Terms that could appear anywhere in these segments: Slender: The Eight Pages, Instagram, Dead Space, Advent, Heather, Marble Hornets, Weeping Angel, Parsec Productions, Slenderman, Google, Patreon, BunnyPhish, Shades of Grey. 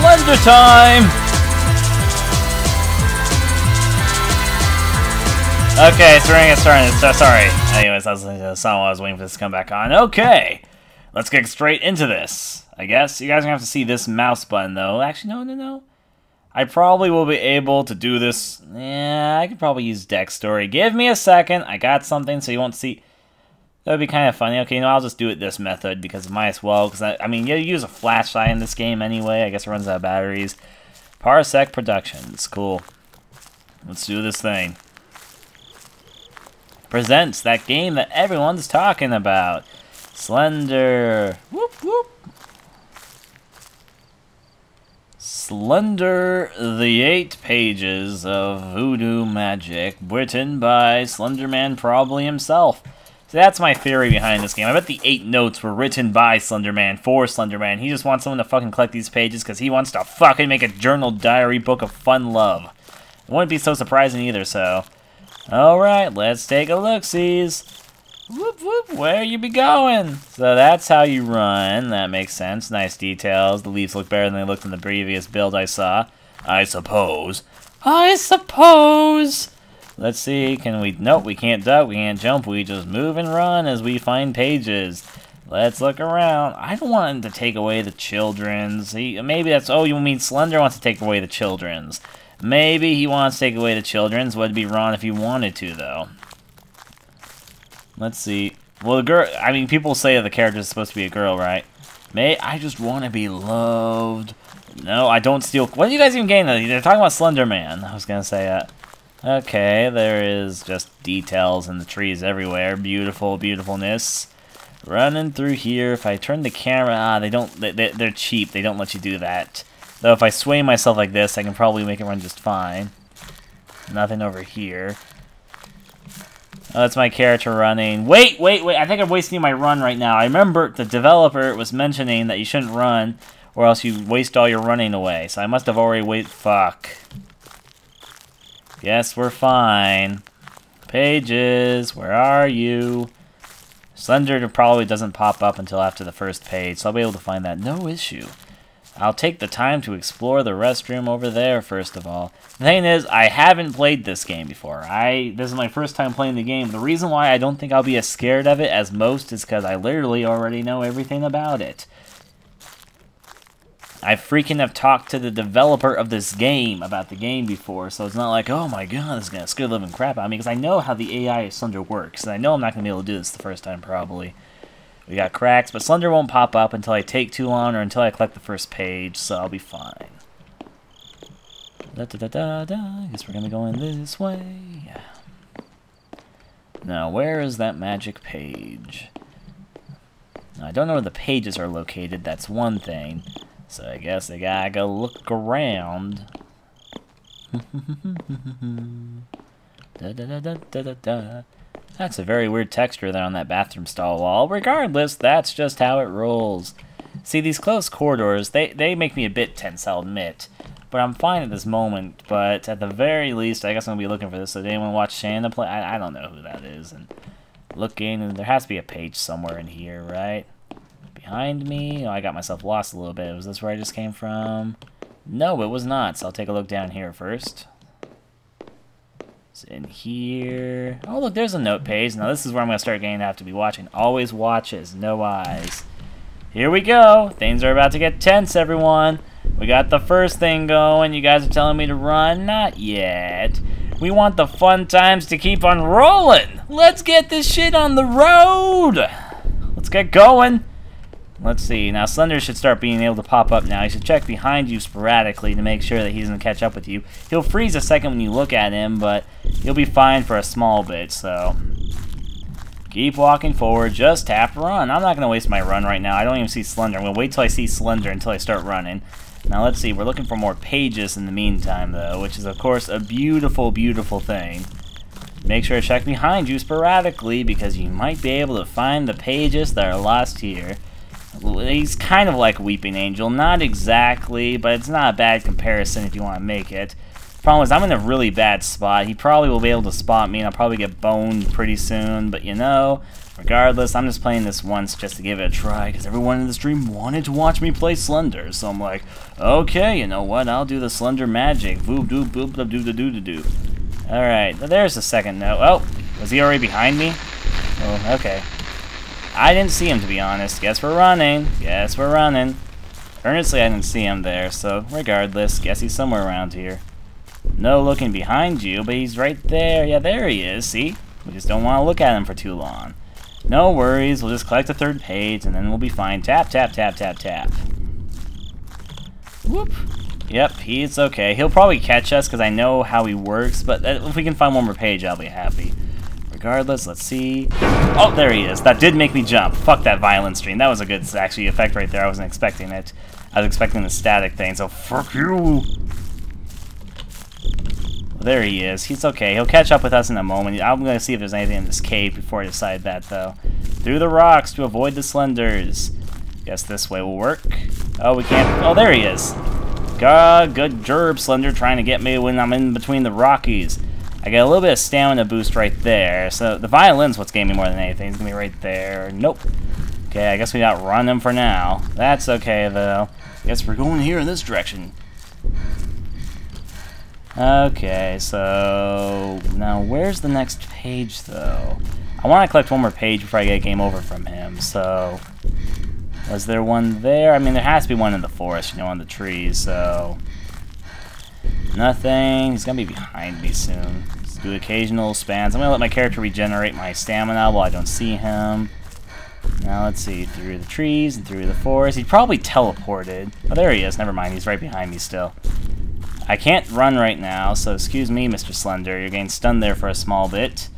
Slender time! Okay, it's ringing, it's turning, so sorry. Anyways, that was the song while I was waiting for this to come back on. Okay, let's get straight into this, I guess. You guys are gonna have to see this mouse button, though. Actually, no. I probably will be able to do this. Yeah, I could probably use deck story. Give me a second. I got something so you won't see. That would be kind of funny. Okay, no, I'll just do it this method because might as well. Because I mean, you use a flashlight in this game anyway. I guess it runs out of batteries. Parsec Productions. Cool. Let's do this thing. Presents that game that everyone's talking about. Slender. Whoop, whoop. Slender, the 8 pages of voodoo magic, written by Slenderman probably himself. So that's my theory behind this game. I bet the 8 notes were written by Slenderman for Slenderman. He just wants someone to fucking collect these pages because he wants to fucking make a journal diary book of fun love. It wouldn't be so surprising either, so. Alright, let's take a look-sees. Whoop whoop, where you be going? So that's how you run, that makes sense. Nice details, the leaves look better than they looked in the previous build I saw. I suppose! Let's see, can we, nope, we can't duck, we can't jump, we just move and run as we find pages. Let's look around. I don't want him to take away the children's. Maybe that's, oh, you mean Slender wants to take away the children's. Maybe he wants to take away the children's, would be wrong if he wanted to, though. Let's see. Well, the girl, I mean, people say the character is supposed to be a girl, right? May I just want to be loved. No, I don't steal. What are you guys even getting at? They're talking about Slender Man. I was going to say that. Okay, there is just details in the trees everywhere. Beautiful, beautifulness. Running through here. If I turn the camera, they don't, they're cheap. They don't let you do that. Though if I sway myself like this, I can probably make it run just fine. Nothing over here. Oh, that's my character running. Wait, I think I'm wasting my run right now. I remember the developer was mentioning that you shouldn't run or else you waste all your running away. So I must have already fuck. Yes, we're fine. Pages, where are you? Slender probably doesn't pop up until after the first page, so I'll be able to find that. No issue. I'll take the time to explore the restroom over there, first of all. The thing is, I haven't played this game before. This is my first time playing the game. The reason why I don't think I'll be as scared of it as most is because I literally already know everything about it. I freaking have talked to the developer of this game about the game before, so it's not like, oh my god, this is going to scare the living crap out of me, because I know how the AI of Slender works, and I know I'm not going to be able to do this the first time, probably. We got cracks, but Slender won't pop up until I take too long or until I collect the first page, so I'll be fine. Da-da-da-da-da, guess we're gonna be going this way. Now, where is that magic page? Now, I don't know where the pages are located, that's one thing. So I guess I gotta go look around. Da-da-da-da-da-da-da. That's a very weird texture there on that bathroom stall wall. Regardless, that's just how it rolls. See, these closed corridors, they make me a bit tense, I'll admit. But I'm fine at this moment, but at the very least, I guess I'm going to be looking for this. Did anyone watch Shanna play? I don't know who that is. And looking, and there has to be a page somewhere in here, right? Behind me? Oh, I got myself lost a little bit. Was this where I just came from? No, it was not, so I'll take a look down here first. In here. Oh, look, there's a note page. Now, this is where I'm going to start getting to have to be watching. Always watches, no eyes. Here we go. Things are about to get tense, everyone. We got the first thing going. You guys are telling me to run? Not yet. We want the fun times to keep on rolling. Let's get this shit on the road. Let's get going. Let's see. Now, Slender should start being able to pop up now. He should check behind you sporadically to make sure that he doesn't catch up with you. He'll freeze a second when you look at him, but he'll be fine for a small bit, so... Keep walking forward. Just tap run. I'm not going to waste my run right now. I don't even see Slender. I'm going to wait till I see Slender until I start running. Now, let's see. We're looking for more pages in the meantime, though, which is, of course, a beautiful, beautiful thing. Make sure to check behind you sporadically because you might be able to find the pages that are lost here. He's kind of like Weeping Angel, not exactly, but it's not a bad comparison if you want to make it. Problem is, I'm in a really bad spot. He probably will be able to spot me, and I'll probably get boned pretty soon. But, you know, regardless, I'm just playing this once just to give it a try, because everyone in the stream wanted to watch me play Slender. So I'm like, okay, you know what? I'll do the Slender magic. Boop, doop, boop, doop, doop, doop, doop. All right, well, there's the second note. Oh, was he already behind me? Oh, okay. I didn't see him, to be honest. Guess we're running. Guess we're running. Earnestly, I didn't see him there, so regardless, guess he's somewhere around here. No looking behind you, but he's right there. Yeah, there he is, see? We just don't want to look at him for too long. No worries, we'll just collect the third page, and then we'll be fine. Tap, tap, tap, tap, tap. Whoop. Yep, he's okay. He'll probably catch us, because I know how he works, but if we can find one more page, I'll be happy. Regardless, let's see. Oh, there he is. That did make me jump. Fuck that violent stream. That was a good, actually, effect right there. I wasn't expecting it. I was expecting the static thing, so fuck you. There he is. He's okay. He'll catch up with us in a moment. I'm going to see if there's anything in this cave before I decide that, though. Through the rocks to avoid the Slenders. Guess this way will work. Oh, we can't. Oh, there he is. God, good gerb Slender trying to get me when I'm in between the Rockies. I get a little bit of stamina boost right there. So the violin's what's getting me more than anything. It's going to be right there. Nope. Okay, I guess we outrun him for now. That's okay, though. Guess we're going here in this direction. Okay, so now where's the next page, though? I want to collect one more page before I get a game over from him, so was there one there? I mean, there has to be one in the forest, you know, on the trees, so nothing. He's going to be behind me soon. Let's do occasional spans. I'm going to let my character regenerate my stamina while I don't see him. Now let's see, through the trees and through the forest. He probably teleported. Oh, there he is. Never mind. He's right behind me still. I can't run right now, so excuse me, Mr. Slender. You're getting stunned there for a small bit.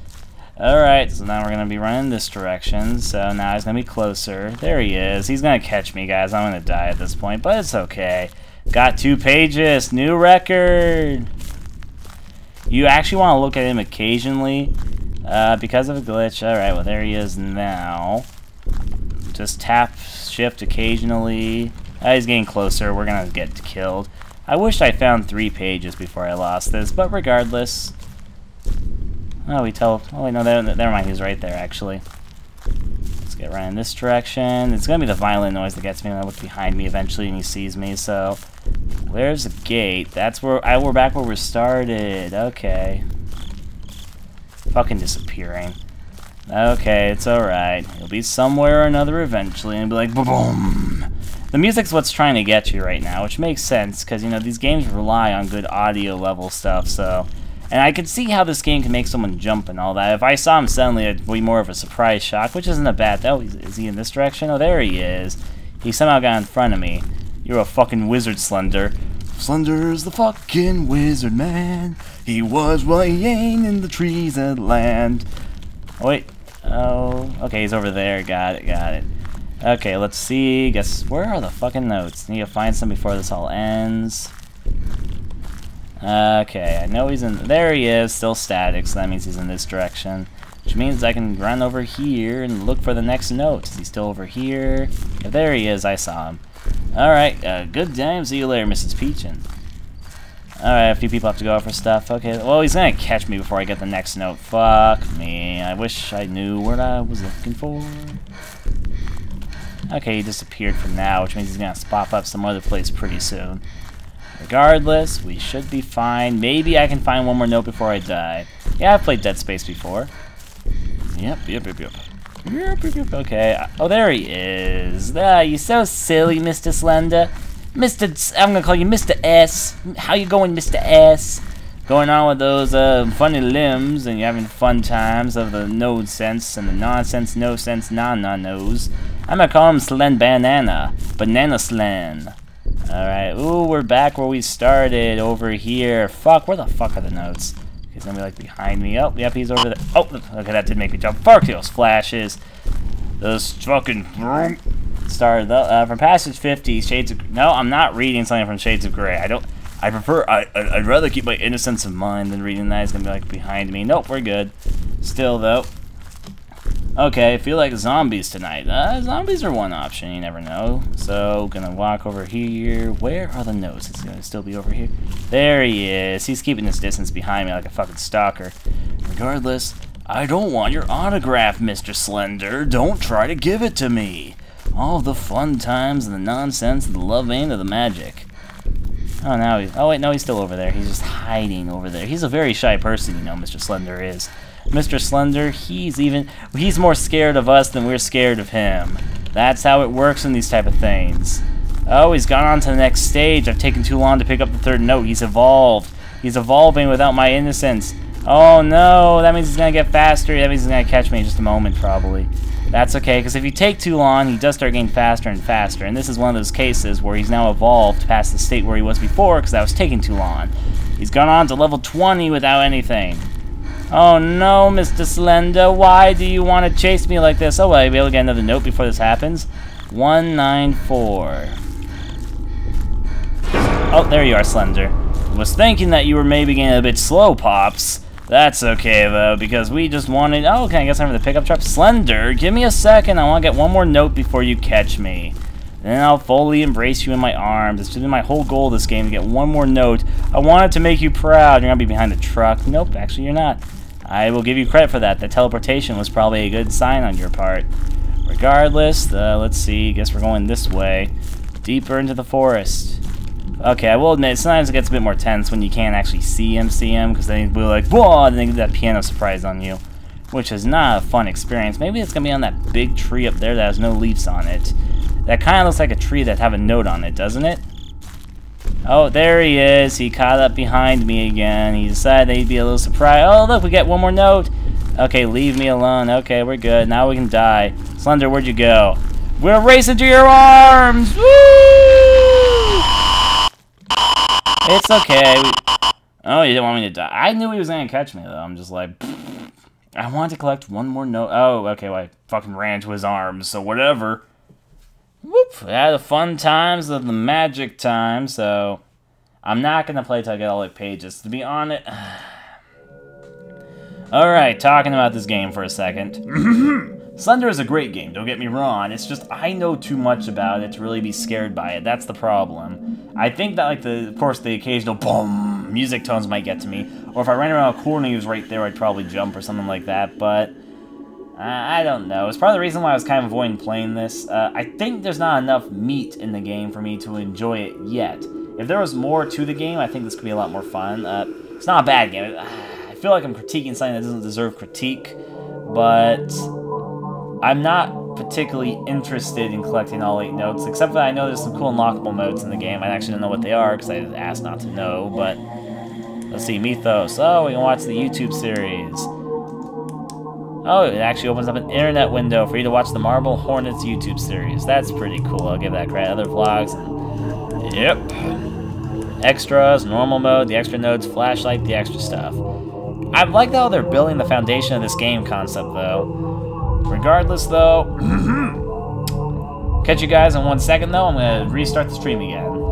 Alright, so now we're going to be running this direction, so now he's going to be closer. There he is. He's going to catch me, guys. I'm going to die at this point, but it's okay. Got 2 pages. New record. You actually want to look at him occasionally because of a glitch. Alright, well, there he is now. Just tap shift occasionally. He's getting closer. We're going to get killed. I wish I found 3 pages before I lost this, but regardless. Oh, we tell. Oh, no, never mind. He's right there, actually. Let's get right in this direction. It's gonna be the violent noise that gets me when I look behind me eventually, and he sees me. So, where's the gate? That's where we're back where we started. Okay. Fucking disappearing. Okay, it's all right. He'll be somewhere or another eventually, and be like, boom. The music's what's trying to get you right now, which makes sense, because, you know, these games rely on good audio level stuff, so... And I can see how this game can make someone jump and all that. If I saw him suddenly, it'd be more of a surprise shock, which isn't a bad thing. Oh, is he in this direction? Oh, there he is. He somehow got in front of me. You're a fucking wizard, Slender. Slender's the fucking wizard man. He was lying in the trees at land. Oh, wait. Oh, okay, he's over there. Got it, got it. Okay, let's see. Guess where are the fucking notes? Need to find some before this all ends. Okay, I know he's in. There he is, still static, so that means he's in this direction. Which means I can run over here and look for the next note. Is he still over here? Yeah, there he is, I saw him. Alright, good time. See you later, Mrs. Peachin. Alright, a few people have to go out for stuff. Okay, well, he's gonna catch me before I get the next note. Fuck me. I wish I knew what I was looking for. Okay, he disappeared for now, which means he's going to pop up some other place pretty soon. Regardless, we should be fine. Maybe I can find one more note before I die. Yeah, I've played Dead Space before. Yep, yep, yep, yep. Yep, yep, yep. Okay. Oh, there he is. Ah, you're so silly, Mr. Slender. I'm going to call you Mr. S. How you going, Mr. S? Going on with those funny limbs, and you're having fun times of the node sense and the nonsense, no sense, non-nos. I'm gonna call him Slen Banana. Banana Slen. Alright, ooh, we're back where we started, over here. Fuck, where the fuck are the notes? He's gonna be like behind me. Oh, yep, he's over there. Oh, okay, that did make me jump. Fuck those flashes. Those fucking. Started from passage 50, Shades of. No, I'm not reading something from Shades of Grey. I don't. I prefer. I'd rather keep my innocence of mind than reading that. He's gonna be like behind me. Nope, we're good. Still, though. Okay, I feel like zombies tonight. Zombies are one option, you never know. So, gonna walk over here. Where are the notes? It's gonna still be over here. There he is. He's keeping his distance behind me like a fucking stalker. Regardless, I don't want your autograph, Mr. Slender. Don't try to give it to me. All the fun times and the nonsense and the love and the magic. Oh, now he's... Oh, wait, no, he's still over there. He's just hiding over there. He's a very shy person, you know, Mr. Slender is. Mr. Slender, he's more scared of us than we're scared of him. That's how it works in these type of things. Oh, he's gone on to the next stage. I've taken too long to pick up the third note. He's evolved. He's evolving without my innocence. Oh no, that means he's gonna get faster. That means he's gonna catch me in just a moment, probably. That's okay, because if you take too long, he does start getting faster and faster, and this is one of those cases where he's now evolved past the state where he was before, because I was taking too long. He's gone on to level 20 without anything. Oh no, Mr. Slender, why do you want to chase me like this? Oh, well, I'll be able to get another note before this happens. 194. Oh, there you are, Slender. Was thinking that you were maybe getting a bit slow, Pops. That's okay, though, because we just wanted... Oh, okay, I guess I'm for the pickup truck. Slender, give me a second. I want to get one more note before you catch me. Then I'll fully embrace you in my arms. It's been my whole goal this game to get one more note. I wanted to make you proud. You're going to be behind the truck. Nope, actually you're not. I will give you credit for that. The teleportation was probably a good sign on your part. Regardless, let's see. Guess we're going this way. Deeper into the forest. Okay, I will admit, sometimes it gets a bit more tense when you can't actually see him, because then you'll be like, whoa, and then get that piano surprise on you. Which is not a fun experience. Maybe it's going to be on that big tree up there that has no leaves on it. That kind of looks like a tree that have a note on it, doesn't it? Oh, there he is. He caught up behind me again. He decided that he'd be a little surprised. Oh, look, we get one more note. Okay, leave me alone. Okay, we're good. Now we can die. Slender, where'd you go? We're racing to your arms! Woo! It's okay. Oh, you didn't want me to die. I knew he was going to catch me, though. I'm just like... Pfft. I wanted to collect one more note. Oh, okay, well, I fucking ran to his arms, so whatever. Whoop! I had the fun times of the magic time, so I'm not gonna play till I get all the pages. To be honest, all right. Talking about this game for a second. Slender is a great game. Don't get me wrong. It's just I know too much about it to really be scared by it. That's the problem. I think that of course the occasional boom music tones might get to me, or if I ran around a corner, he was right there. I'd probably jump or something like that, but. I don't know. It's part of the reason why I was kind of avoiding playing this. I think there's not enough meat in the game for me to enjoy it yet. If there was more to the game, I think this could be a lot more fun. It's not a bad game. I feel like I'm critiquing something that doesn't deserve critique, but I'm not particularly interested in collecting all 8 notes, except that I know there's some cool unlockable modes in the game. I actually don't know what they are because I asked not to know, but let's see, Mythos. Oh, we can watch the YouTube series. Oh, it actually opens up an internet window for you to watch the Marble Hornets YouTube series. That's pretty cool. I'll give that credit. Other vlogs. Yep. Extras, normal mode, the extra notes, flashlight, the extra stuff. I like how they're building the foundation of this game concept, though. Regardless, though... Catch you guys in 1 second, though. I'm going to restart the stream again.